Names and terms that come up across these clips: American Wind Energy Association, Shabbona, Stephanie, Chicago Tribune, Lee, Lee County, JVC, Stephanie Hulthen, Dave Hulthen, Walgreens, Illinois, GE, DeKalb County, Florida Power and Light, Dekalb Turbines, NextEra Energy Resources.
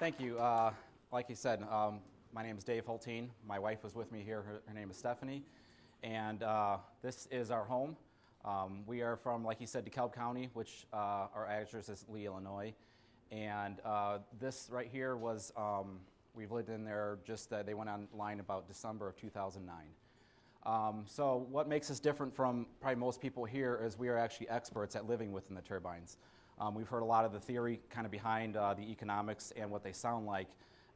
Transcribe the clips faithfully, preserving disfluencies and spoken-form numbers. Thank you. Uh, like you said, um, my name is Dave Hulthen. My wife was with me here. Her, her name is Stephanie. And uh, this is our home. Um, we are from, like you said, DeKalb County, which uh, our address is Lee, Illinois. And uh, this right here was, um, we've lived in there just, uh, they went online about December of two thousand nine. Um, so what makes us different from probably most people here is we are actually experts at living within the turbines. Um, we've heard a lot of the theory kind of behind uh, the economics and what they sound like,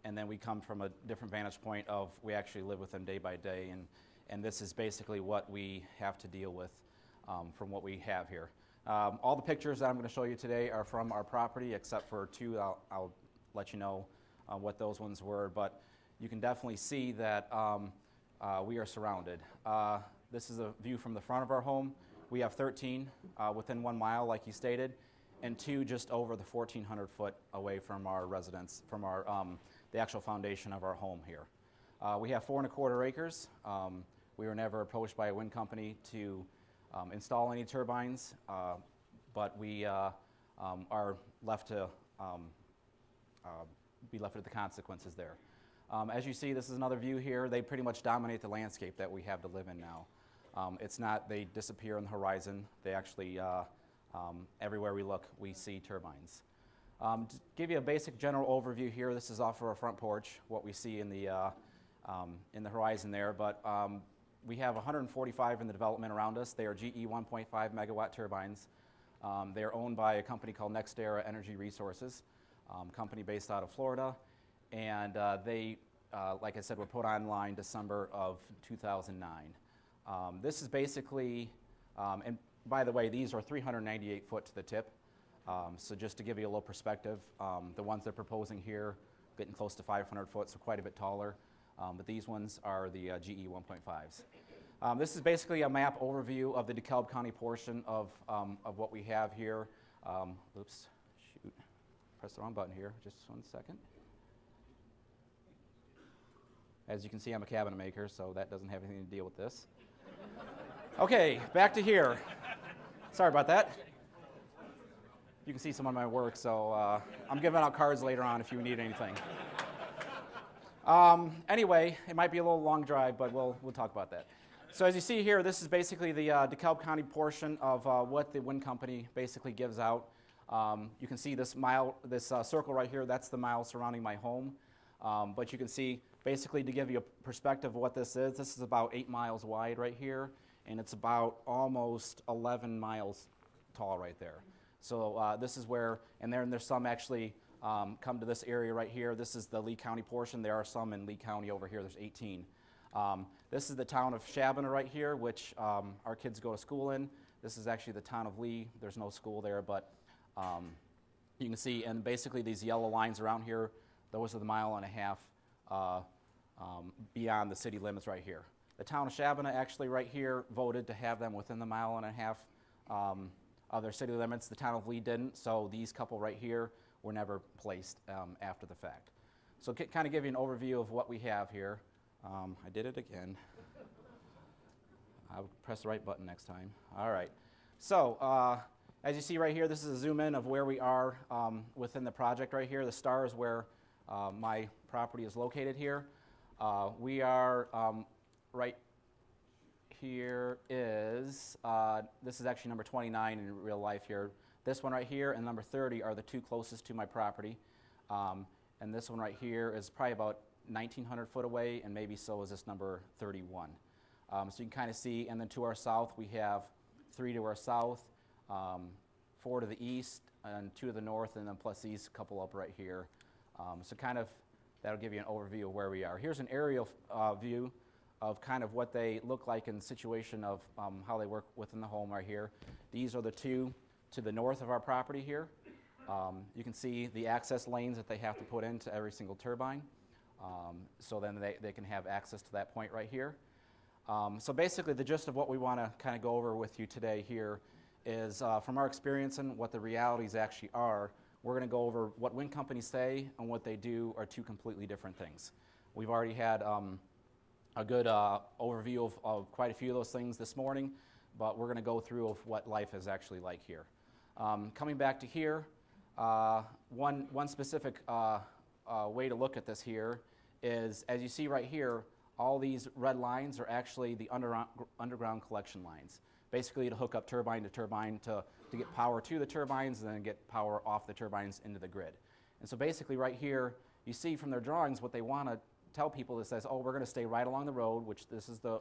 and then we come from a different vantage point of we actually live with them day by day, and, and this is basically what we have to deal with um, from what we have here. Um, all the pictures that I'm going to show you today are from our property, except for two. I'll, I'll let you know uh, what those ones were, but you can definitely see that um, uh, we are surrounded. Uh, this is a view from the front of our home. We have thirteen uh, within one mile, like you stated, and two just over the fourteen hundred foot away from our residence, from our, um, the actual foundation of our home here. Uh, we have four and a quarter acres. Um, we were never approached by a wind company to um, install any turbines, uh, but we uh, um, are left to um, uh, be left with the consequences there. Um, as you see, this is another view here. They pretty much dominate the landscape that we have to live in now. Um, it's not they disappear on the horizon. They actually uh, Um, everywhere we look, we see turbines. Um, to give you a basic general overview here, this is off of our front porch, what we see in the, uh, um, in the horizon there, but um, we have one hundred forty-five in the development around us. They are G E one point five megawatt turbines. Um, they are owned by a company called NextEra Energy Resources, um, company based out of Florida, and uh, they, uh, like I said, were put online December of two thousand nine. Um, this is basically, um, and by the way, these are three hundred ninety-eight foot to the tip, um, so just to give you a little perspective, um, the ones they're proposing here getting close to five hundred foot, so quite a bit taller, um, but these ones are the uh, G E one point fives. Um, this is basically a map overview of the DeKalb County portion of, um, of what we have here. Um, oops, shoot, pressed the wrong button here, just one second. As you can see, I'm a cabinet maker, so that doesn't have anything to deal with this. Okay, back to here. Sorry about that. You can see some of my work, so uh, I'm giving out cards later on if you need anything. Um, anyway, it might be a little long drive, but we'll, we'll talk about that. So as you see here, this is basically the uh, DeKalb County portion of uh, what the wind company basically gives out. Um, you can see this mile, this uh, circle right here, that's the mile surrounding my home. Um, but you can see, basically to give you a perspective of what this is, this is about eight miles wide right here, and it's about almost eleven miles tall right there. So uh, this is where, and there, and there's some actually um, come to this area right here. This is the Lee County portion. There are some in Lee County over here. There's eighteen. Um, this is the town of Shabbona right here, which um, our kids go to school in. This is actually the town of Lee. There's no school there, but um, you can see, and basically these yellow lines around here, those are the mile and a half uh, um, beyond the city limits right here. The town of Shabbona actually right here voted to have them within the mile and a half um, of their city limits. The town of Lee didn't, so these couple right here were never placed um, after the fact. So kind of give you an overview of what we have here. Um, I did it again. I'll press the right button next time. All right. So uh, as you see right here, this is a zoom in of where we are um, within the project right here. The star is where uh, my property is located here. Uh, we are... Um, Right here is, uh, this is actually number twenty-nine in real life here. This one right here and number thirty are the two closest to my property. Um, and this one right here is probably about nineteen hundred foot away, and maybe so is this number thirty-one. Um, so you can kind of see, and then to our south we have three to our south, um, four to the east, and two to the north, and then plus these couple up right here. Um, so kind of, that'll give you an overview of where we are. Here's an aerial uh, view of kind of what they look like in the situation of um, how they work within the home right here. These are the two to the north of our property here. Um, you can see the access lanes that they have to put into every single turbine. Um, so then they, they can have access to that point right here. Um, so basically the gist of what we want to kind of go over with you today here is uh, from our experience and what the realities actually are, we're going to go over what wind companies say and what they do are two completely different things. We've already had um, a good uh, overview of, of quite a few of those things this morning, but we're going to go through of what life is actually like here. Um, coming back to here, uh, one, one specific uh, uh, way to look at this here is, as you see right here, all these red lines are actually the under underground collection lines, basically to hook up turbine to turbine to, to get power to the turbines and then get power off the turbines into the grid. And so basically right here, you see from their drawings what they want to tell people is that, oh, we're going to stay right along the road, which this is the,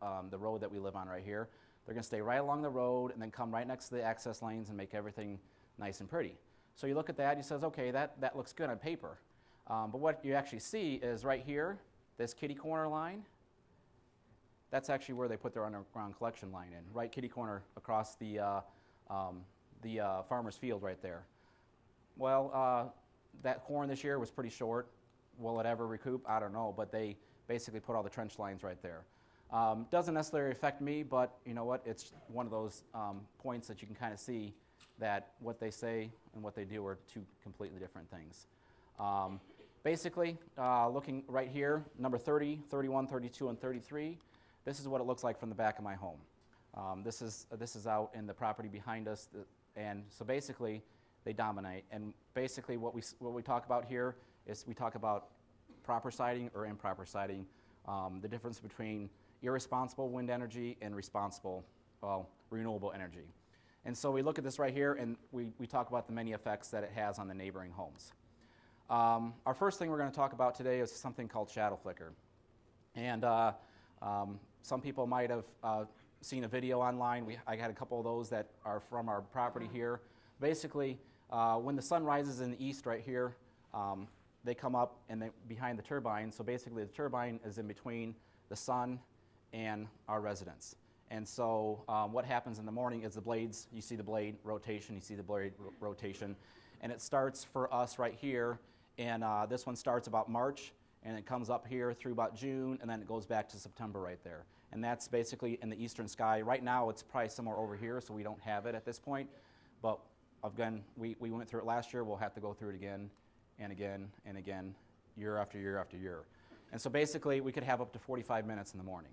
um, the road that we live on right here. They're going to stay right along the road and then come right next to the access lanes and make everything nice and pretty. So you look at that and you says, okay, that, that looks good on paper. Um, but what you actually see is right here, this kitty corner line, that's actually where they put their underground collection line in, right kitty corner across the, uh, um, the uh, farmer's field right there. Well, uh, that corn this year was pretty short. Will it ever recoup? I don't know, but they basically put all the trench lines right there. Um, doesn't necessarily affect me, but you know what? It's one of those um, points that you can kind of see that what they say and what they do are two completely different things. Um, basically, uh, looking right here, number thirty, thirty-one, thirty-two, and thirty-three, this is what it looks like from the back of my home. Um, this is, this is out in the property behind us, and so basically, they dominate. And basically, what we, what we talk about here is we talk about proper siting or improper siting, um, the difference between irresponsible wind energy and responsible, well, renewable energy. And so we look at this right here, and we, we talk about the many effects that it has on the neighboring homes. Um, our first thing we're going to talk about today is something called shadow flicker. And uh, um, some people might have uh, seen a video online. We, I had a couple of those that are from our property here. Basically, uh, when the sun rises in the east right here, um, they come up and they behind the turbine. So basically, the turbine is in between the sun and our residence. And so um, what happens in the morning is the blades, you see the blade rotation, you see the blade rotation, and it starts for us right here, and uh, this one starts about March, and it comes up here through about June, and then it goes back to September right there. And that's basically in the eastern sky. Right now it's probably somewhere over here, so we don't have it at this point, but again, we, we went through it last year, we'll have to go through it again, and again, and again, year after year after year. And so basically, we could have up to forty-five minutes in the morning.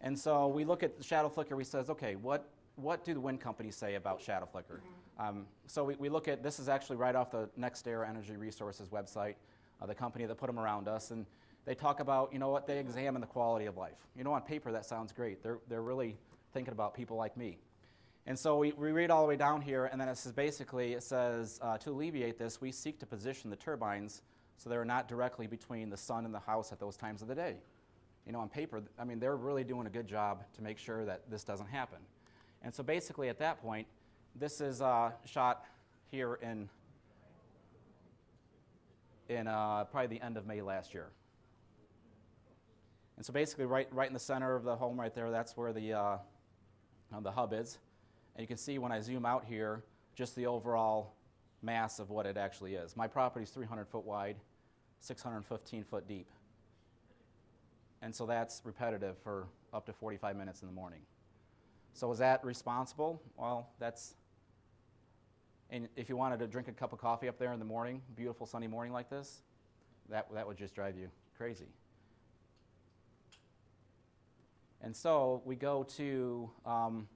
And so we look at the shadow flicker, we says, okay, what, what do the wind companies say about shadow flicker? Um, so we, we look at, this is actually right off the NextEra Energy Resources website, uh, the company that put them around us, and they talk about, you know what, they examine the quality of life. You know, on paper that sounds great. They're, they're really thinking about people like me. And so we, we read all the way down here, and then it says basically, it says, uh, to alleviate this, we seek to position the turbines so they're not directly between the sun and the house at those times of the day. You know, on paper, I mean, they're really doing a good job to make sure that this doesn't happen. And so basically at that point, this is uh, shot here in, in uh, probably the end of May last year. And so basically right, right in the center of the home right there, that's where the, uh, the hub is. And you can see when I zoom out here, just the overall mass of what it actually is. My property is three hundred foot wide, six hundred fifteen foot deep. And so that's repetitive for up to forty-five minutes in the morning. So is that responsible? Well, that's, and if you wanted to drink a cup of coffee up there in the morning, beautiful sunny morning like this, that, that would just drive you crazy. And so we go to, um,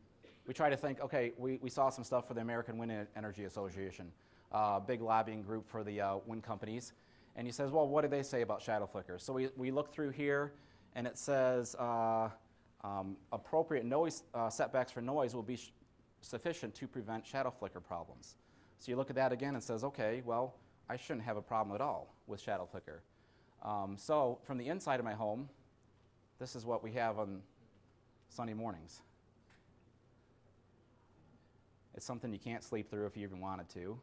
we try to think, okay, we, we saw some stuff for the American Wind Energy Association, uh, big lobbying group for the uh, wind companies. And he says, well, what do they say about shadow flickers? So we, we look through here. And it says uh, um, appropriate noise uh, setbacks for noise will be sufficient to prevent shadow flicker problems. So you look at that again and says, okay, well, I shouldn't have a problem at all with shadow flicker. Um, so from the inside of my home, this is what we have on sunny mornings. It's something you can't sleep through if you even wanted to,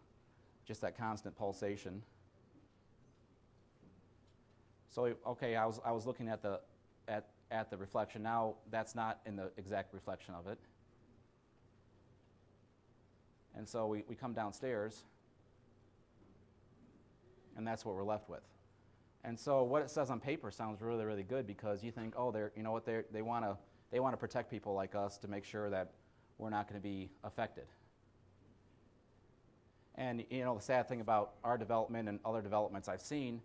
just that constant pulsation. So okay, I was, I was looking at the At, at the reflection. Now that's not in the exact reflection of it. And so we, we come downstairs, and that's what we're left with. And so what it says on paper sounds really, really good because you think, oh, they're, you know what, they're, they want to they want to protect people like us to make sure that we're not going to be affected. And you know, the sad thing about our development and other developments I've seen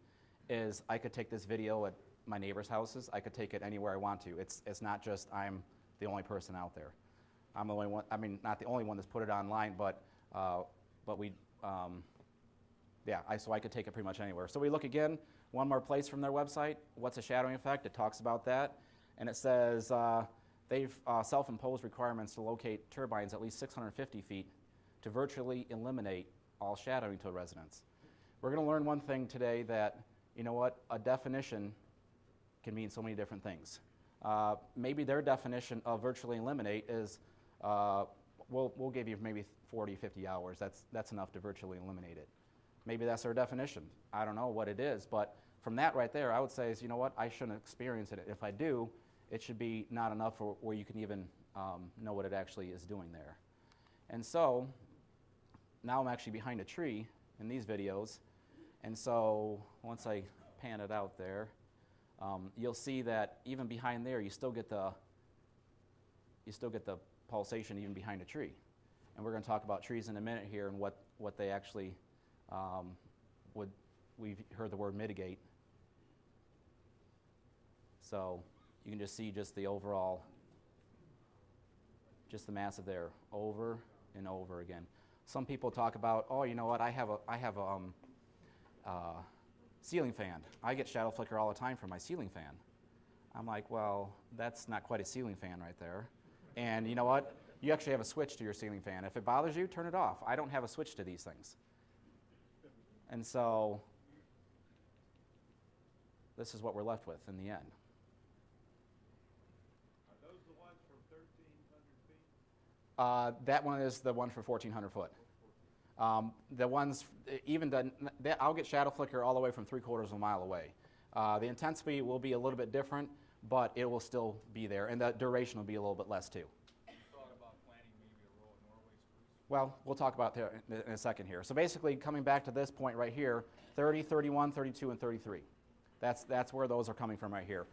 is I could take this video at my neighbor's houses. I could take it anywhere I want to. It's, it's not just I'm the only person out there. I'm the only one, I mean, not the only one that's put it online, but, uh, but we, um, yeah, I, so I could take it pretty much anywhere. So we look again, one more place from their website, what's a shadowing effect? It talks about that, and it says uh, they've uh, self-imposed requirements to locate turbines at least six hundred fifty feet to virtually eliminate all shadowing to a residence. We're going to learn one thing today, that, you know what, a definition can mean so many different things. Uh, maybe their definition of virtually eliminate is, uh, we'll, we'll give you maybe forty, fifty hours. That's, that's enough to virtually eliminate it. Maybe that's their definition. I don't know what it is, but from that right there, I would say is, you know what, I shouldn't experience it. If I do, it should be not enough for where you can even um, know what it actually is doing there. And so now I'm actually behind a tree in these videos. And so once I pan it out there, um, you'll see that even behind there, you still get the you still get the pulsation even behind a tree. And we're going to talk about trees in a minute here and what what they actually um, would. We've heard the word mitigate. So you can just see just the overall, just the massive there, over and over again. Some people talk about, oh, you know what, I have a, I have a um, uh, ceiling fan. I get shadow flicker all the time from my ceiling fan. I'm like, well, that's not quite a ceiling fan right there. And you know what, you actually have a switch to your ceiling fan. If it bothers you, turn it off. I don't have a switch to these things. And so this is what we're left with in the end. Uh, that one is the one for fourteen hundred foot. Um, the ones, even the, I'll get shadow flicker all the way from three quarters of a mile away. Uh, the intensity will be a little bit different, but it will still be there, and the duration will be a little bit less too. Thought about planting maybe a row of Norway spruce? Well, we'll talk about that in a second here. So basically, coming back to this point right here, thirty, thirty-one, thirty-two, and thirty-three. That's, that's where those are coming from right here.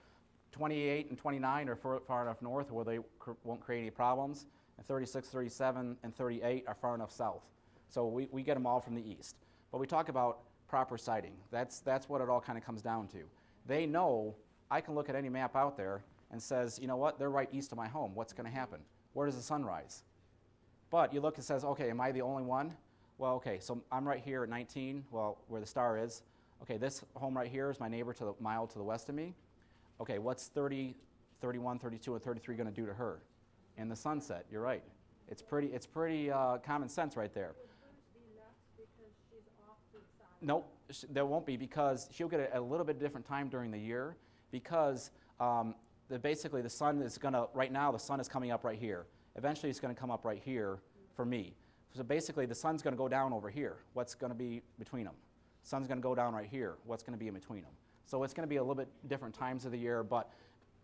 twenty-eight and twenty-nine are far enough north where they cr- won't create any problems. And thirty-six, thirty-seven, and thirty-eight are far enough south. So we, we get them all from the east. But we talk about proper sighting. That's, that's what it all kind of comes down to. They know, I can look at any map out there and says, you know what, they're right east of my home. What's going to happen? Where does the sun rise? But you look and says, okay, am I the only one? Well, okay, so I'm right here at nineteen, well, where the star is. Okay, this home right here is my neighbor to the mile to the west of me. Okay, what's thirty, thirty-one, thirty-two, and thirty-three going to do to her? And the sunset, you're right. It's pretty, it's pretty uh, common sense right there. Nope, sh there won't be, because she'll get a, a little bit different time during the year, because um, the, basically the sun is going to, right now the sun is coming up right here. Eventually it's going to come up right here for me. So basically the sun's going to go down over here. What's going to be between them? Sun's going to go down right here. What's going to be in between them? So it's going to be a little bit different times of the year, but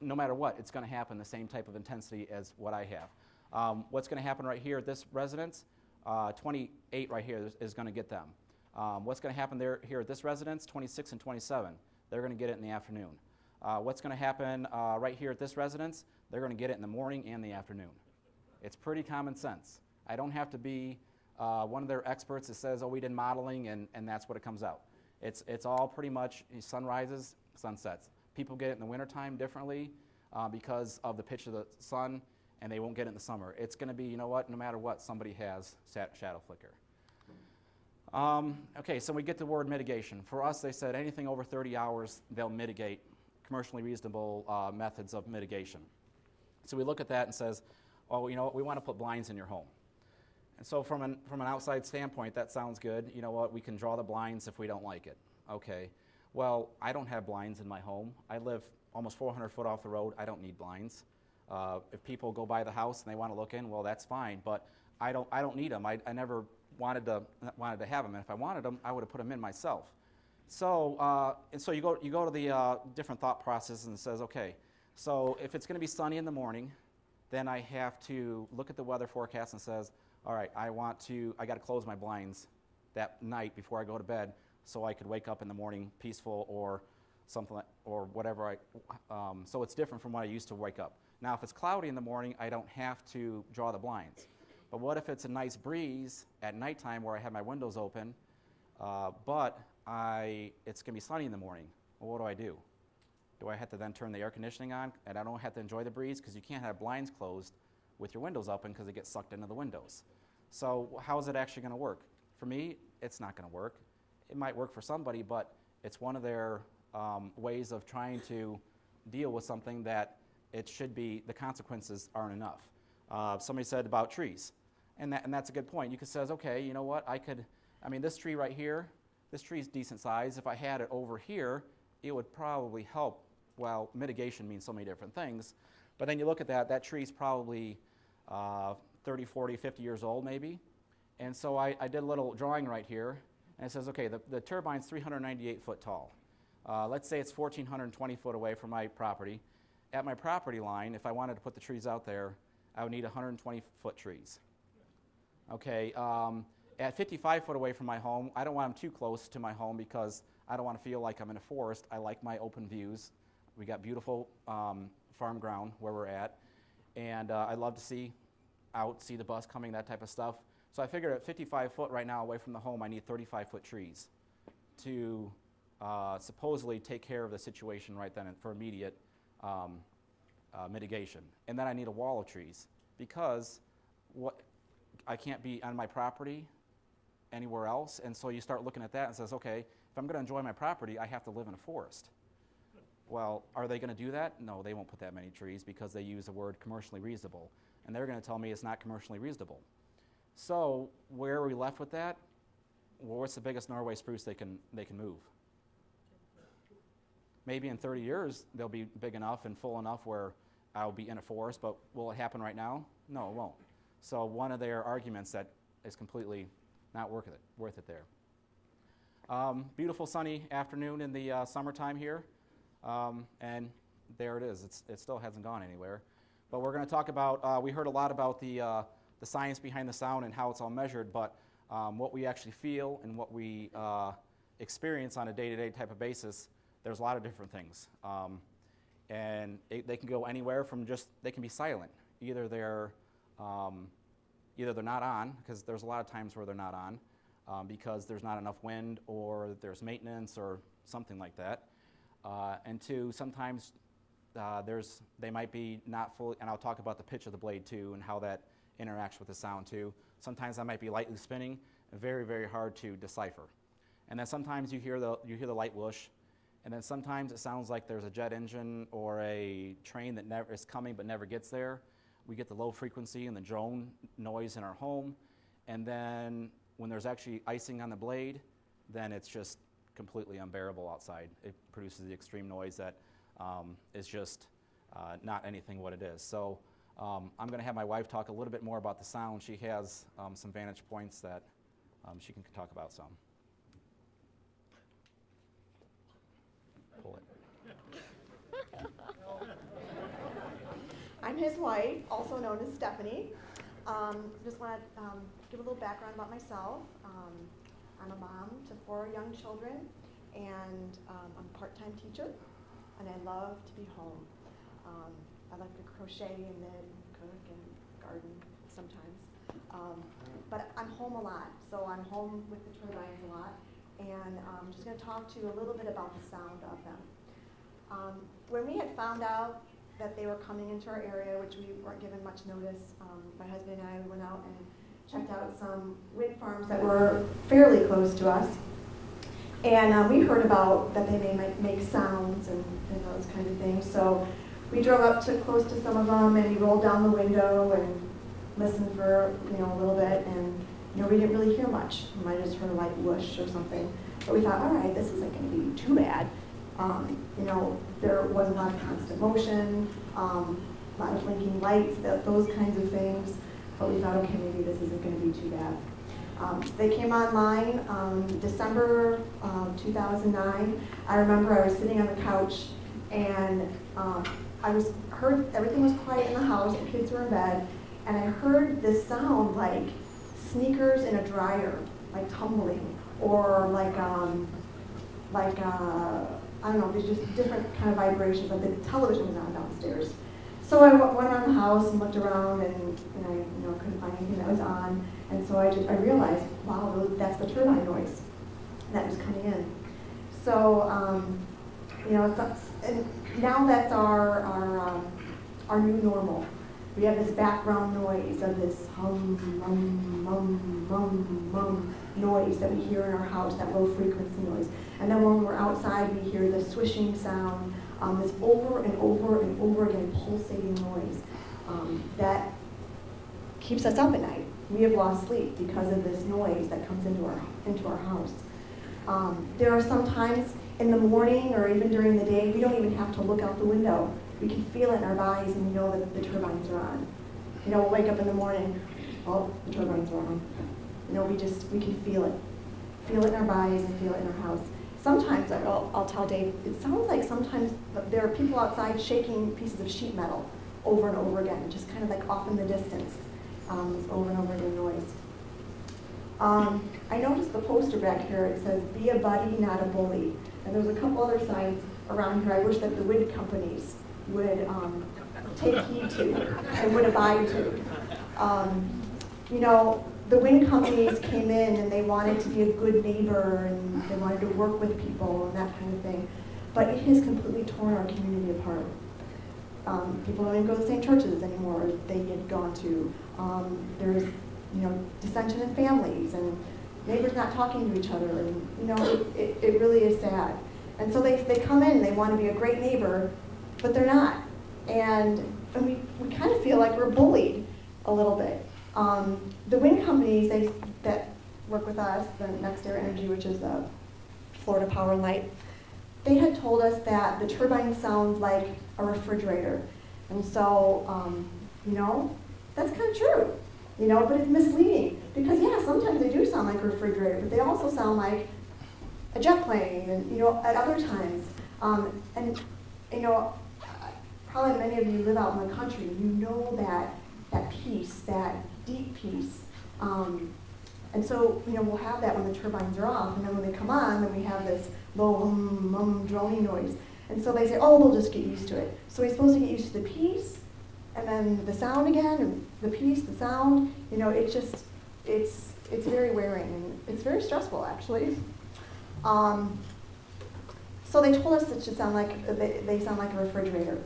no matter what, it's going to happen the same type of intensity as what I have. Um, what's going to happen right here at this residence, uh, twenty-eight right here is, is going to get them. Um, what's going to happen there here at this residence, twenty-six and twenty-seven, they're going to get it in the afternoon. Uh, what's going to happen uh, right here at this residence, they're going to get it in the morning and the afternoon. It's pretty common sense. I don't have to be uh, one of their experts that says, oh, we did modeling, and, and that's what it comes out. It's, it's all pretty much sunrises, sunsets. People get it in the wintertime differently uh, because of the pitch of the sun, and they won't get it in the summer. It's going to be, you know what, no matter what, somebody has shadow flicker. Um, okay, so we get the word mitigation. For us, they said anything over thirty hours, they'll mitigate, commercially reasonable uh, methods of mitigation. So we look at that and says, oh, you know what, we want to put blinds in your home. And so from an, from an outside standpoint, that sounds good. You know what, we can draw the blinds if we don't like it. Okay. Well, I don't have blinds in my home. I live almost four hundred foot off the road. I don't need blinds. Uh, if people go by the house and they want to look in, well, that's fine. But I don't, I don't need them. I, I never wanted to, wanted to have them. And if I wanted them, I would have put them in myself. So, uh, and so you go, you go to the uh, different thought process and says, okay, so if it's going to be sunny in the morning, then I have to look at the weather forecast and says, all right, I want to, I got to close my blinds that night before I go to bed, so I could wake up in the morning peaceful or something, or whatever. I, um, so it's different from what I used to wake up. Now, if it's cloudy in the morning, I don't have to draw the blinds. But what if it's a nice breeze at nighttime where I have my windows open, uh, but I, it's going to be sunny in the morning? Well, what do I do? Do I have to then turn the air conditioning on, and I don't have to enjoy the breeze? Because you can't have blinds closed with your windows open because it gets sucked into the windows. So how is it actually going to work? For me, it's not going to work. it might work for somebody, but it's one of their um, ways of trying to deal with something that it should be, the consequences aren't enough. Uh, somebody said about trees, and, that, and that's a good point. You could say, okay, you know what, I could, I mean, this tree right here, this tree's decent size. If I had it over here, it would probably help. Well, mitigation means so many different things, but then you look at that, that tree's probably uh, thirty, forty, fifty years old maybe, and so I, I did a little drawing right here, and it says, okay, the, the turbine's three hundred ninety-eight foot tall. Uh, let's say it's one thousand four hundred twenty foot away from my property. At my property line, if I wanted to put the trees out there, I would need one hundred twenty foot trees. Okay, um, at fifty-five foot away from my home, I don't want them too close to my home because I don't want to feel like I'm in a forest. I like my open views. We got beautiful um, farm ground where we're at, and uh, I love to see out, see the bus coming, that type of stuff. So I figured at fifty-five foot right now away from the home, I need thirty-five foot trees to uh, supposedly take care of the situation right then and for immediate um, uh, mitigation. And then I need a wall of trees because what I can't be on my property anywhere else. And so you start looking at that and says, okay, if I'm going to enjoy my property, I have to live in a forest. Well, are they going to do that? No, they won't put that many trees because they use the word commercially reasonable, and they're going to tell me it's not commercially reasonable. So where are we left with that? Well, what's the biggest Norway spruce they can, they can move? Maybe in thirty years they'll be big enough and full enough where I'll be in a forest, but will it happen right now? No, it won't. So one of their arguments that is completely not worth it, worth it there. Um, beautiful sunny afternoon in the uh, summertime here, um, and there it is. It's, it still hasn't gone anywhere. But we're going to talk about, uh, we heard a lot about the uh, the science behind the sound and how it's all measured, but um, what we actually feel and what we uh, experience on a day-to-day type of basis, there's a lot of different things. Um, and it, they can go anywhere from just, they can be silent. Either they're, um, either they're not on, because there's a lot of times where they're not on, um, because there's not enough wind or there's maintenance or something like that. Uh, and two, sometimes uh, there's, they might be not fully, and I'll talk about the pitch of the blade too and how that interacts with the sound too. Sometimes that might be lightly spinning, very, very hard to decipher. And then sometimes you hear the, you hear the light whoosh, and then sometimes it sounds like there's a jet engine or a train that never is coming but never gets there. We get the low frequency and the drone noise in our home, and then when there's actually icing on the blade, then it's just completely unbearable outside. It produces the extreme noise that um, is just uh, not anything what it is. So. Um, I'm going to have my wife talk a little bit more about the sound. She has um, some vantage points that um, she can talk about some. Pull it. I'm his wife, also known as Stephanie. Um, just want to um, give a little background about myself. Um, I'm a mom to four young children, and um, I'm a part-time teacher, and I love to be home. Um, I like to crochet and knit and cook and garden sometimes. Um, but I'm home a lot, so I'm home with the turbines a lot. And I'm um, just going to talk to you a little bit about the sound of them. Um, when we had found out that they were coming into our area, which we weren't given much notice, um, my husband and I went out and checked out some wind farms that were fairly close to us. And uh, we heard about that they may make, make sounds and, and those kind of things. So. We drove up to close to some of them, and we rolled down the window and listened for you know a little bit, and you know we didn't really hear much. We might have just heard a light whoosh or something, but we thought, all right, this isn't going to be too bad. Um, you know, there was a lot of constant motion, um, a lot of blinking lights, that, those kinds of things. But we thought, okay, maybe this isn't going to be too bad. Um, so they came online um, December um, two thousand nine. I remember I was sitting on the couch and. Um, I was heard everything was quiet in the house, the kids were in bed, and I heard this sound like sneakers in a dryer, like tumbling, or like um, like uh, I don't know, there's just different kind of vibrations. But the television was on downstairs, so I w went around the house and looked around, and, and I you know couldn't find anything that was on, and so I just I realized, wow, that's the turbine noise that was coming in. So um, you know, it's, and now that's our our, um, our new normal. We have this background noise of this hum, hum, hum, hum, hum noise that we hear in our house, that low frequency noise. And then when we're outside, we hear the swishing sound, um, this over and over and over again pulsating noise um, that keeps us up at night. We have lost sleep because of this noise that comes into our, into our house. Um, there are some times in the morning or even during the day, we don't even have to look out the window. We can feel it in our bodies and we know that the turbines are on. You know, we'll wake up in the morning, oh, the turbines are on. You know, we just, we can feel it. Feel it in our bodies and feel it in our house. Sometimes, I'll, I'll tell Dave, it sounds like sometimes there are people outside shaking pieces of sheet metal over and over again, just kind of like off in the distance, um, this over and over again noise. Um, I noticed the poster back here, it says, be a buddy, not a bully. And there's a couple other signs around here I wish that the wind companies would um, take heed to and would abide to. Um, you know, the wind companies came in and they wanted to be a good neighbor and they wanted to work with people and that kind of thing. But it has completely torn our community apart. Um, people don't even go to the same churches anymore they had gone to. Um, there's, you know, dissension in families and neighbors not talking to each other. And, you know, it, it, it really is sad. And so they, they come in and they want to be a great neighbor, but they're not. And, and we, we kind of feel like we're bullied a little bit. Um, the wind companies they, that work with us, the NextEra Energy, which is the Florida Power and Light, they had told us that the turbine sounds like a refrigerator. And so, um, you know, that's kind of true, you know, but it's misleading. Because yeah, sometimes they do sound like a refrigerator, but they also sound like a jet plane, and you know, at other times. Um, and you know, probably many of you live out in the country, you know that, that peace, that deep peace. Um, and so, you know, we'll have that when the turbines are off, and then when they come on, then we have this low, um, um, droning noise. And so they say, oh, we'll just get used to it. So we're supposed to get used to the peace, and then the sound again, and the peace, the sound. You know, it just, it's, it's very wearing, and it's very stressful, actually. Um, so they told us it should sound like, they, they sound like a refrigerator.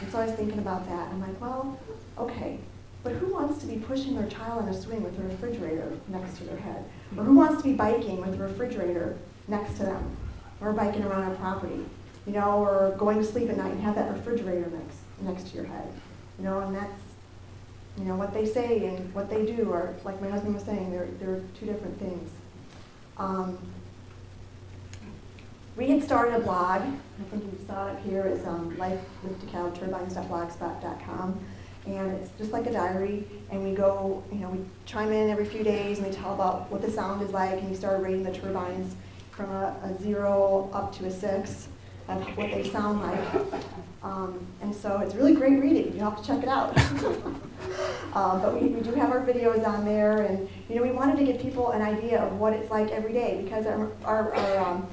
And so I was thinking about that. I'm like, well, okay, but who wants to be pushing their child on a swing with a refrigerator next to their head? Or who wants to be biking with a refrigerator next to them? Or biking around our property, you know, or going to sleep at night and have that refrigerator next, next to your head. You know, and that's, you know, what they say and what they do are, like my husband was saying, they're, they're two different things. Um, We had started a blog, I think you saw it here, it's um, Life with DeKalb, turbines dot blogspot dot com, and it's just like a diary, and we go, you know, we chime in every few days, and we tell about what the sound is like, and we started rating the turbines from a, a zero up to a six of what they sound like. Um, and so it's really great reading, you'll have to check it out. um, but we, we do have our videos on there, and, you know, we wanted to give people an idea of what it's like every day, because our, our, our um,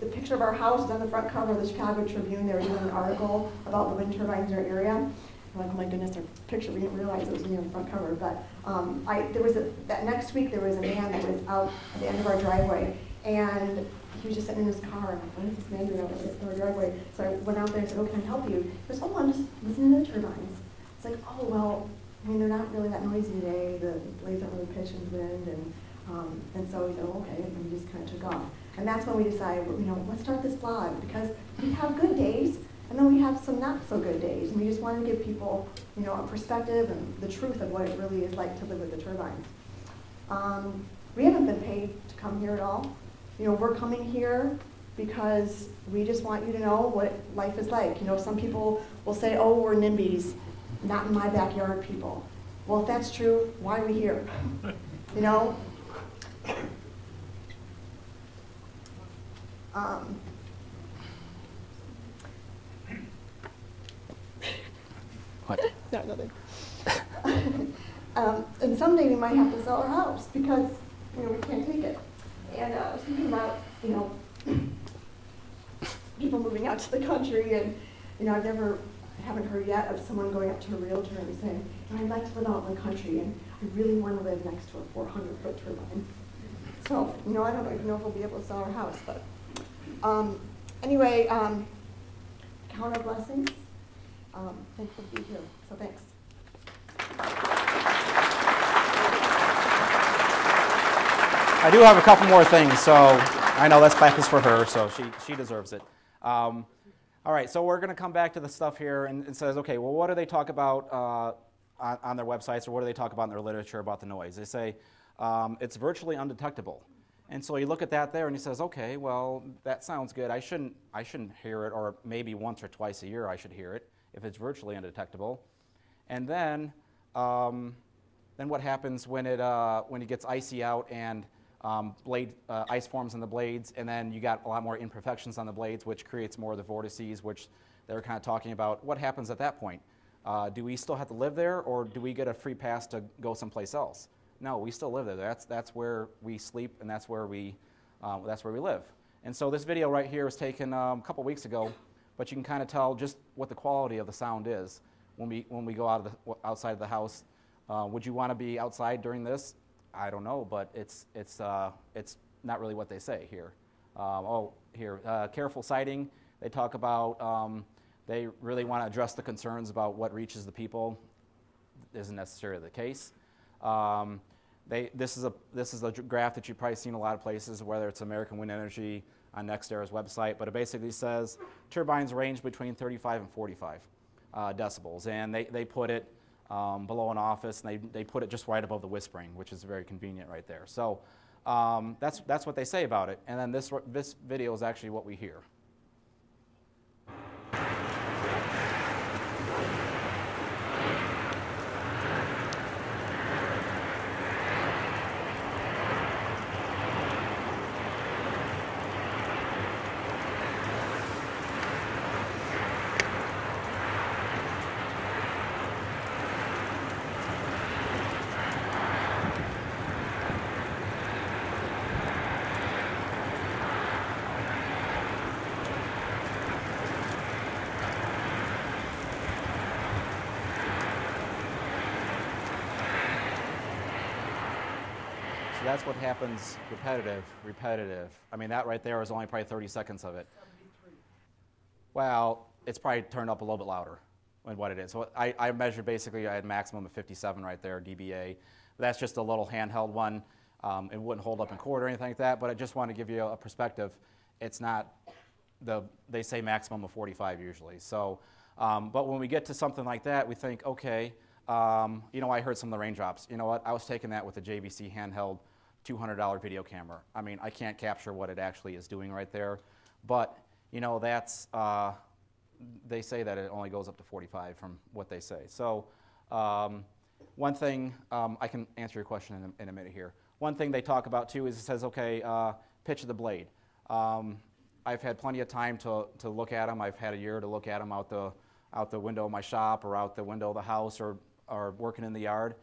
the picture of our house is on the front cover of the Chicago Tribune. They were doing an article about the wind turbines in our area. I'm like, oh my goodness, our picture, we didn't realize it was going to be on the front cover. But um, I, there was a, that next week there was a man that was out at the end of our driveway. And he was just sitting in his car. And I'm like, what is this man doing out at our driveway? So I went out there and said, oh, can I help you? He goes, oh, I'm just listening to the turbines. It's like, oh, well, I mean, they're not really that noisy today. The blades aren't really pitching the wind. And, um, and so he said, oh, okay, and we just kind of took off. And that's when we decided, you know, let's start this blog, because we have good days, and then we have some not so good days. And we just wanted to give people, you know, a perspective and the truth of what it really is like to live with the turbines. Um, we haven't been paid to come here at all. You know, we're coming here because we just want you to know what life is like. You know, some people will say, oh, we're NIMBYs, not in my backyard people. Well, if that's true, why are we here? You know? Um, what? No, nothing. um, and someday we might have to sell our house because, you know, we can't take it. And uh, I was thinking about, you know, people moving out to the country, and, you know, I've never, I haven't heard yet of someone going up to a realtor and saying, oh, I'd like to live out in the country, and I really want to live next to a four hundred foot turbine. So, you know, I don't even know if we'll be able to sell our house, but. Um, anyway, um, count our blessings. Um, thankful to be here, so thanks. I do have a couple more things, so I know that's back is for her, so she, she deserves it. Um, all right, so we're going to come back to the stuff here, and it says, okay, well, what do they talk about uh, on, on their websites, or what do they talk about in their literature about the noise? They say um, it's virtually undetectable. And so you look at that there, and he says, okay, well, that sounds good. I shouldn't, I shouldn't hear it, or maybe once or twice a year I should hear it if it's virtually undetectable. And then, um, then what happens when it, uh, when it gets icy out and um, blade, uh, ice forms in the blades, and then you got a lot more imperfections on the blades, which creates more of the vortices, which they're kind of talking about. What happens at that point? Uh, do we still have to live there, or do we get a free pass to go someplace else? No, we still live there. That's, that's where we sleep, and that's where we, uh, that's where we live. And so this video right here was taken um, a couple weeks ago, but you can kind of tell just what the quality of the sound is when we, when we go out of the, outside of the house. Uh, would you want to be outside during this? I don't know, but it's, it's, uh, it's not really what they say here. Um, oh, here, uh, careful sighting. They talk about um, they really want to address the concerns about what reaches the people. Isn't necessarily the case. Um, they, this, is a, this is a graph that you've probably seen a lot of places, whether it's American Wind Energy on NextEra's website, but it basically says turbines range between thirty-five and forty-five uh, decibels, and they, they put it um, below an office, and they, they put it just right above the whispering, which is very convenient right there. So um, that's, that's what they say about it, and then this, this video is actually what we hear. That's what happens repetitive, repetitive. I mean, that right there is only probably thirty seconds of it. Well, it's probably turned up a little bit louder than what it is. So I, I measured basically, I had maximum of fifty-seven right there, D B A. That's just a little handheld one. Um, it wouldn't hold up in court or anything like that, but I just want to give you a perspective. It's not the, they say maximum of forty-five usually. So, um, but when we get to something like that, we think, okay, um, you know, I heard some of the raindrops. You know what, I was taking that with a J V C handheld two hundred dollar video camera. I mean, I can't capture what it actually is doing right there, but you know, that's, uh, they say that it only goes up to forty-five from what they say. So um, one thing, um, I can answer your question in a, in a minute here. One thing they talk about too is it says, okay, uh, pitch of the blade. Um, I've had plenty of time to, to look at them. I've had a year to look at them out the, out the window of my shop or out the window of the house or, or working in the yard.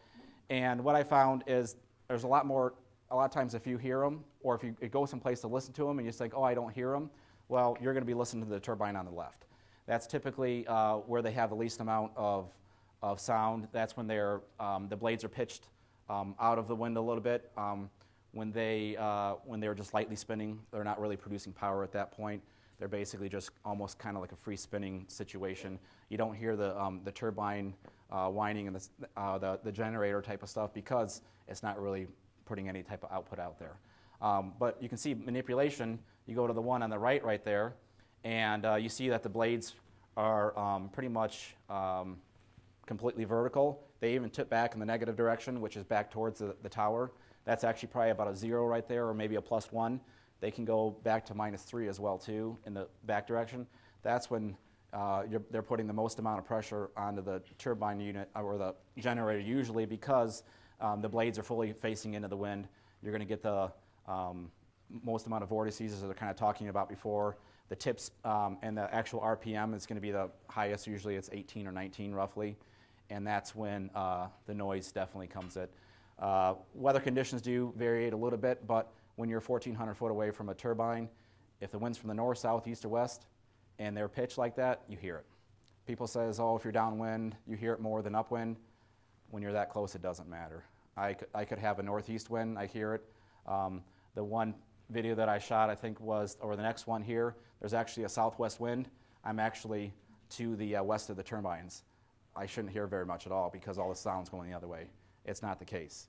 And what I found is there's a lot more. A lot of times if you hear them, or if you go someplace to listen to them and you think, oh, I don't hear them, well, you're going to be listening to the turbine on the left. That's typically uh, where they have the least amount of, of sound. That's when they're, um, the blades are pitched um, out of the wind a little bit. Um, when, they, uh, when they're just lightly spinning, they're not really producing power at that point. They're basically just almost kind of like a free spinning situation. You don't hear the, um, the turbine uh, whining and the, uh, the, the generator type of stuff because it's not really putting any type of output out there. Um, but you can see manipulation. You go to the one on the right right there, and uh, you see that the blades are um, pretty much um, completely vertical. They even tip back in the negative direction, which is back towards the, the tower. That's actually probably about a zero right there, or maybe a plus one. They can go back to minus three as well too in the back direction. That's when uh, you're, they're putting the most amount of pressure onto the turbine unit or the generator usually because Um, the blades are fully facing into the wind. You're going to get the um, most amount of vortices as they're kind of talking about before. The tips um, and the actual R P M is going to be the highest. Usually it's eighteen or nineteen roughly. And that's when uh, the noise definitely comes in. Uh, weather conditions do vary a little bit, but when you're fourteen hundred foot away from a turbine, if the wind's from the north, south, east, or west, and they're pitched like that, you hear it. People say, oh, if you're downwind, you hear it more than upwind. When you're that close, it doesn't matter. I could, I could have a northeast wind, I hear it. Um, the one video that I shot, I think was, or the next one here, there's actually a southwest wind. I'm actually to the uh, west of the turbines. I shouldn't hear very much at all because all the sound's going the other way. It's not the case.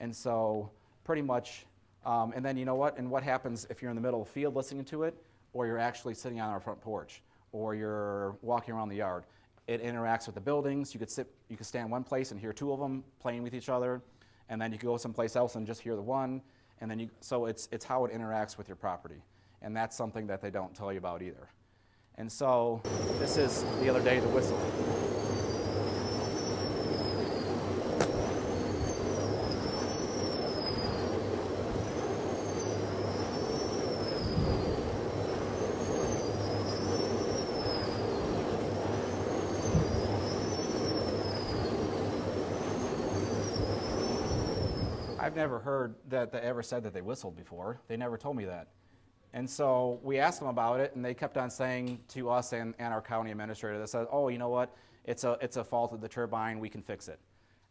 And so pretty much Um, and then you know what? And what happens if you're in the middle of the field listening to it, or you're actually sitting on our front porch, or you're walking around the yard? It interacts with the buildings. You could sit, you could stand one place and hear two of them playing with each other, and then you could go someplace else and just hear the one. And then you, so it's it's how it interacts with your property, and that's something that they don't tell you about either. And so this is the other day, the whistle. I've never heard that they ever said that they whistled before. They never told me that. And so we asked them about it, and they kept on saying to us and, and our county administrator that said, oh, you know what, it's a, it's a fault of the turbine, we can fix it.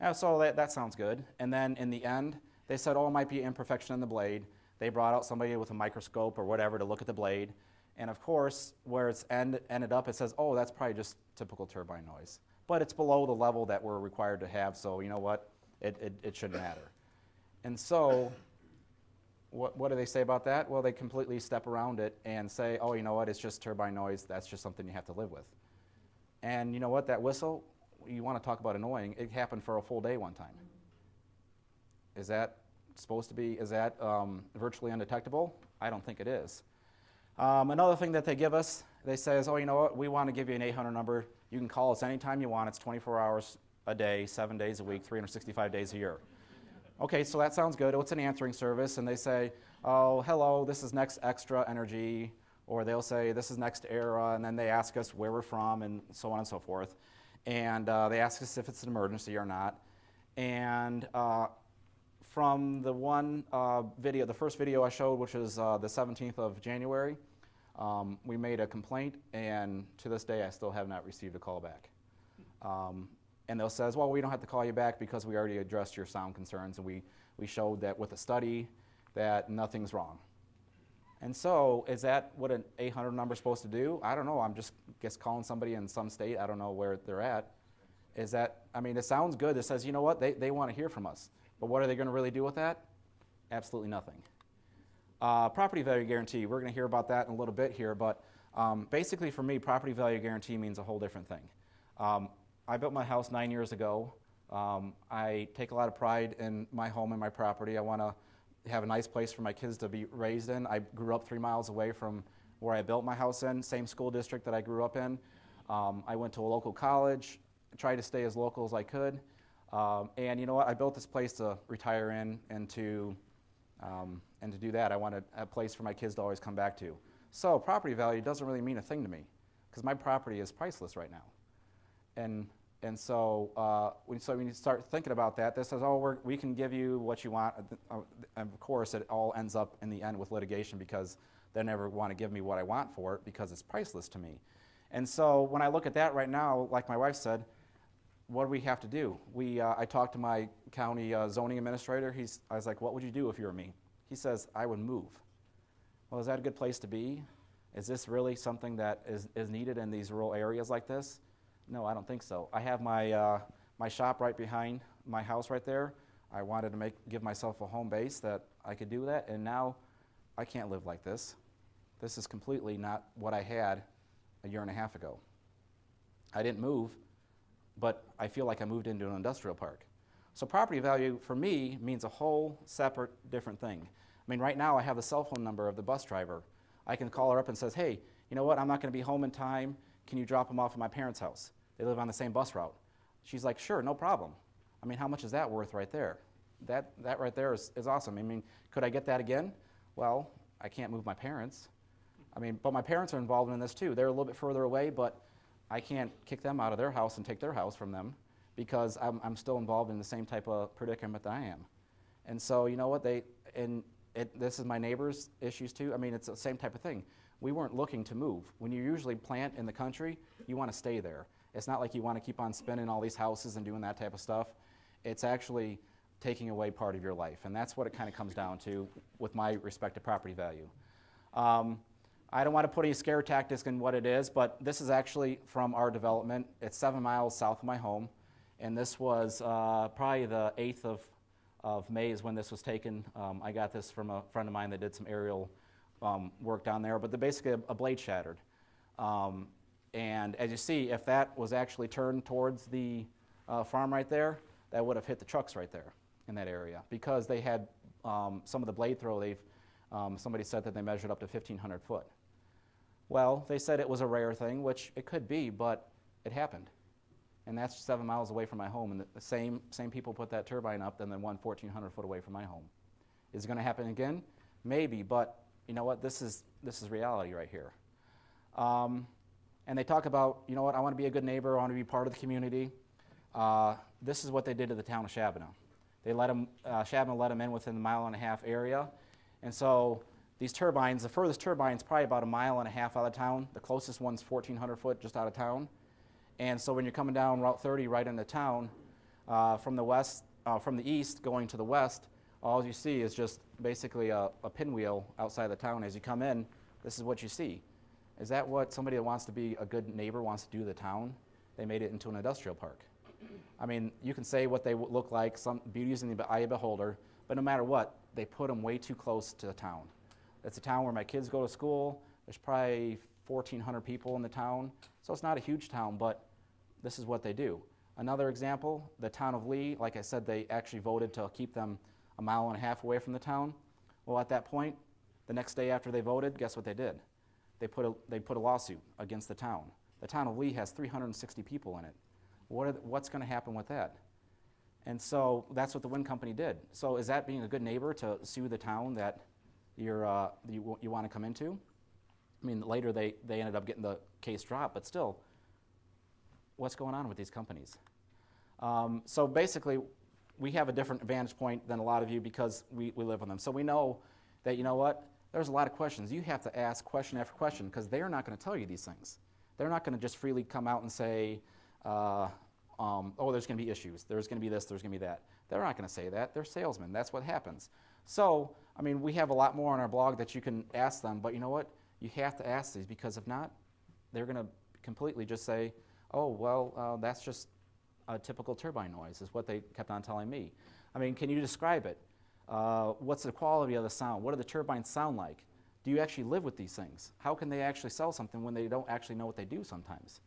And so that, that sounds good. And then in the end, they said, oh, it might be imperfection in the blade. They brought out somebody with a microscope or whatever to look at the blade. And of course, where it's end, ended up, it says, oh, that's probably just typical turbine noise. But it's below the level that we're required to have, so you know what, it, it, it shouldn't matter. And so what, what do they say about that? Well, they completely step around it and say, oh, you know what, it's just turbine noise. That's just something you have to live with. And you know what, that whistle, you want to talk about annoying, it happened for a full day one time. Is that supposed to be, is that um, virtually undetectable? I don't think it is. Um, another thing that they give us, they say, oh, you know what, we want to give you an eight hundred number. You can call us anytime you want. It's twenty-four hours a day, seven days a week, three hundred sixty-five days a year. Okay, so that sounds good. Oh, it's an answering service, and they say, oh, hello, this is NextEra Energy, or they'll say, this is NextEra, and then they ask us where we're from, and so on and so forth. And uh, they ask us if it's an emergency or not. And uh, from the one uh, video, the first video I showed, which is uh, the seventeenth of January, um, we made a complaint, and to this day, I still have not received a call back. Um, And they'll say, well, we don't have to call you back because we already addressed your sound concerns, and we, we showed that with a study that nothing's wrong. And so is that what an eight hundred number is supposed to do? I don't know. I'm just guess calling somebody in some state. I don't know where they're at. Is that, I mean, it sounds good. It says, you know what, they, they want to hear from us. But what are they going to really do with that? Absolutely nothing. Uh, property value guarantee. We're going to hear about that in a little bit here. But um, basically for me, property value guarantee means a whole different thing. Um, I built my house nine years ago. Um, I take a lot of pride in my home and my property. I want to have a nice place for my kids to be raised in. I grew up three miles away from where I built my house in, same school district that I grew up in. Um, I went to a local college, tried to stay as local as I could. Um, and you know what? I built this place to retire in and to, um, and to do that. I want a, a place for my kids to always come back to. So property value doesn't really mean a thing to me because my property is priceless right now. And, and so, uh, when, so when you start thinking about that, this says, oh, we're, we can give you what you want. And of course, it all ends up in the end with litigation because they never want to give me what I want for it because it's priceless to me. And so when I look at that right now, like my wife said, what do we have to do? We, uh, I talked to my county uh, zoning administrator. He's, I was like, what would you do if you were me? He says, I would move. Well, is that a good place to be? Is this really something that is, is needed in these rural areas like this? No, I don't think so. I have my, uh, my shop right behind my house right there. I wanted to make, give myself a home base that I could do that, and now I can't live like this. This is completely not what I had a year and a half ago. I didn't move, but I feel like I moved into an industrial park. So property value for me means a whole separate different thing. I mean, right now I have the cell phone number of the bus driver. I can call her up and says, hey, you know what, I'm not going to be home in time. Can you drop them off at my parents' house? They live on the same bus route. She's like, sure, no problem. I mean, how much is that worth right there? That, that right there is, is awesome. I mean, could I get that again? Well, I can't move my parents. I mean, but my parents are involved in this too. They're a little bit further away, but I can't kick them out of their house and take their house from them because I'm, I'm still involved in the same type of predicament that I am. And so, you know what, they, and it, this is my neighbor's issues too. I mean, it's the same type of thing. We weren't looking to move. When you usually plant in the country, you want to stay there. It's not like you want to keep on spinning all these houses and doing that type of stuff. It's actually taking away part of your life, and that's what it kind of comes down to with my respect to property value. Um, I don't want to put any scare tactics in what it is, but this is actually from our development. It's seven miles south of my home, and this was uh, probably the eighth of of May is when this was taken. Um, I got this from a friend of mine that did some aerial um, work down there, but the, basically a, a blade shattered. Um, and as you see, if that was actually turned towards the uh, farm right there, that would have hit the trucks right there in that area, because they had um, some of the blade throw, they've, um, somebody said that they measured up to fifteen hundred foot. Well, they said it was a rare thing, which it could be, but it happened. And that's seven miles away from my home, and the same, same people put that turbine up, and then one fourteen hundred foot away from my home. Is it gonna happen again? Maybe, but you know what, this is, this is reality right here. Um, and they talk about, you know what, I wanna be a good neighbor, I wanna be part of the community. Uh, this is what they did to the town of Shabbona. They let them, uh, Shabbona let them in within a mile and a half area. And so these turbines, the furthest turbine's probably about a mile and a half out of town. The closest one's fourteen hundred foot just out of town. And so when you're coming down Route thirty right into town, uh, from the west, uh, from the east going to the west, all you see is just basically a, a pinwheel outside the town. As you come in, this is what you see. Is that what somebody that wants to be a good neighbor wants to do to the town? They made it into an industrial park. I mean, you can say what they look like, some beauties in the eye of the beholder, but no matter what, they put them way too close to the town. That's a town where my kids go to school. There's probably fourteen hundred people in the town. So it's not a huge town, but this is what they do. Another example, the town of Lee, like I said, they actually voted to keep them a mile and a half away from the town. Well, at that point, the next day after they voted, guess what they did? They put a, they put a lawsuit against the town. The town of Lee has three hundred sixty people in it. What are the, what's gonna happen with that? And so that's what the wind company did. So is that being a good neighbor to sue the town that you're, uh, you, you wanna come into? I mean, later they, they ended up getting the case dropped, but still, what's going on with these companies? Um, so basically, we have a different vantage point than a lot of you because we, we live on them. So we know that, you know what, there's a lot of questions. You have to ask question after question because they're not gonna tell you these things. They're not gonna just freely come out and say, uh, um, oh, there's gonna be issues, there's gonna be this, there's gonna be that. They're not gonna say that, they're salesmen, that's what happens. So, I mean, we have a lot more on our blog that you can ask them, but you know what? You have to ask these because if not, they're going to completely just say, oh, well, uh, that's just a typical turbine noise is what they kept on telling me. I mean, can you describe it? Uh, what's the quality of the sound? What do the turbines sound like? Do you actually live with these things? How can they actually sell something when they don't actually know what they do sometimes?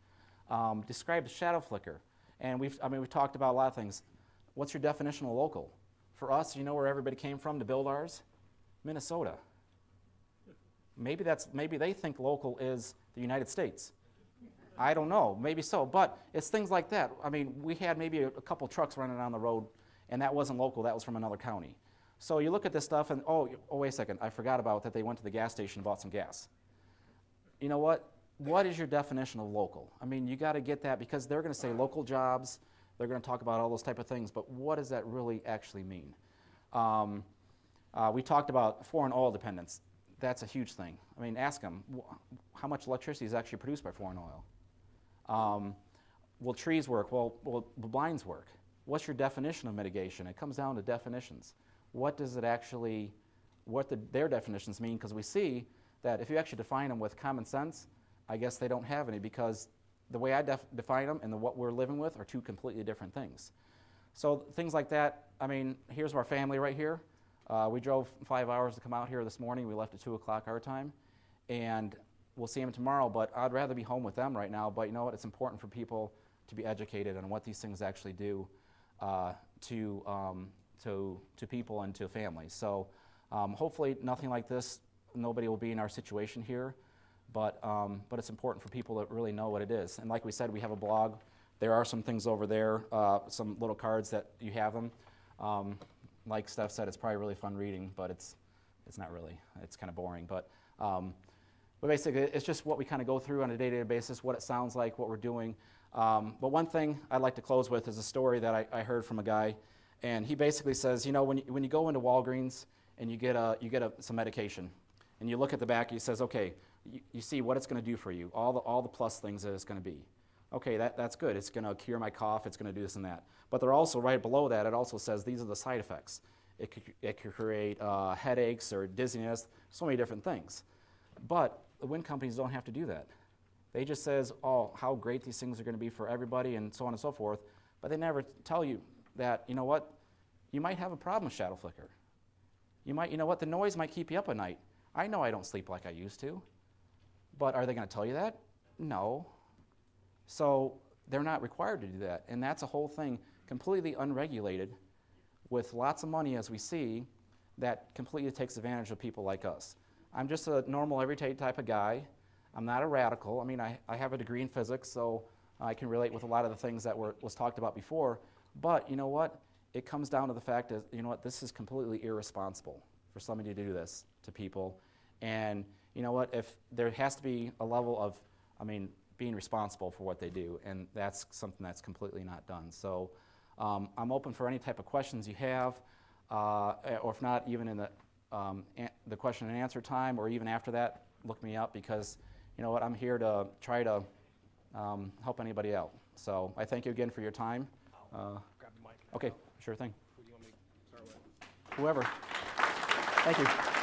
Um, describe the shadow flicker. And we've, I mean, we've talked about a lot of things. What's your definition of local? For us, you know where everybody came from to build ours? Minnesota. Maybe that's, maybe they think local is the United States. I don't know, maybe so, but it's things like that. I mean, we had maybe a, a couple trucks running down the road and that wasn't local, that was from another county. So you look at this stuff and, oh, oh wait a second, I forgot about that they went to the gas station and bought some gas. You know what, what is your definition of local? I mean, you gotta get that because they're gonna say local jobs, they're gonna talk about all those type of things, but what does that really actually mean? Um, uh, we talked about foreign oil dependence. That's a huge thing. I mean, ask them, how much electricity is actually produced by foreign oil? Um, will trees work? Will, will blinds work? What's your definition of mitigation? It comes down to definitions. What does it actually, what the, their definitions mean? Because we see that if you actually define them with common sense, I guess they don't have any because the way I def define them and the, what we're living with are two completely different things. So things like that, I mean, here's our family right here. Uh, we drove five hours to come out here this morning. We left at two o'clock our time, and we'll see them tomorrow, but I'd rather be home with them right now. But you know what? It's important for people to be educated on what these things actually do uh, to, um, to, to people and to families. So um, hopefully nothing like this, nobody will be in our situation here, but, um, but it's important for people to really know what it is. And like we said, we have a blog. There are some things over there, uh, some little cards that you have them. Um, Like Steph said, it's probably really fun reading, but it's it's not really. It's kind of boring. But, um, but basically, it's just what we kind of go through on a day-to-day basis, what it sounds like, what we're doing. Um, but one thing I'd like to close with is a story that I, I heard from a guy. And he basically says, you know, when you, when you go into Walgreens and you get, a, you get a, some medication, and you look at the back, he says, okay, you, you see what it's going to do for you, all the, all the plus things that it's going to be. Okay, that, that's good. It's going to cure my cough. It's going to do this and that. But they're also right below that. It also says these are the side effects. It could, it could create uh, headaches or dizziness, so many different things. But the wind companies don't have to do that. They just says, oh, how great these things are going to be for everybody and so on and so forth. But they never tell you that, you know what, you might have a problem with shadow flicker. You might, you know what, the noise might keep you up at night. I know I don't sleep like I used to, but are they going to tell you that? No. So they're not required to do that, and that's a whole thing completely unregulated with lots of money, as we see, that completely takes advantage of people like us. I'm just a normal, everyday type of guy. I'm not a radical. I mean, I, I have a degree in physics, so I can relate with a lot of the things that were, was talked about before, but you know what? It comes down to the fact that, you know what, this is completely irresponsible for somebody to do this to people. And you know what, if there has to be a level of, I mean, being responsible for what they do, and that's something that's completely not done. So um, I'm open for any type of questions you have, uh, or if not, even in the, um, the question and answer time, or even after that, look me up, because you know what, I'm here to try to um, help anybody out. So I thank you again for your time. Uh, Grab the mic. Okay, sure thing. Who do you want me to start with? Whoever. Thank you.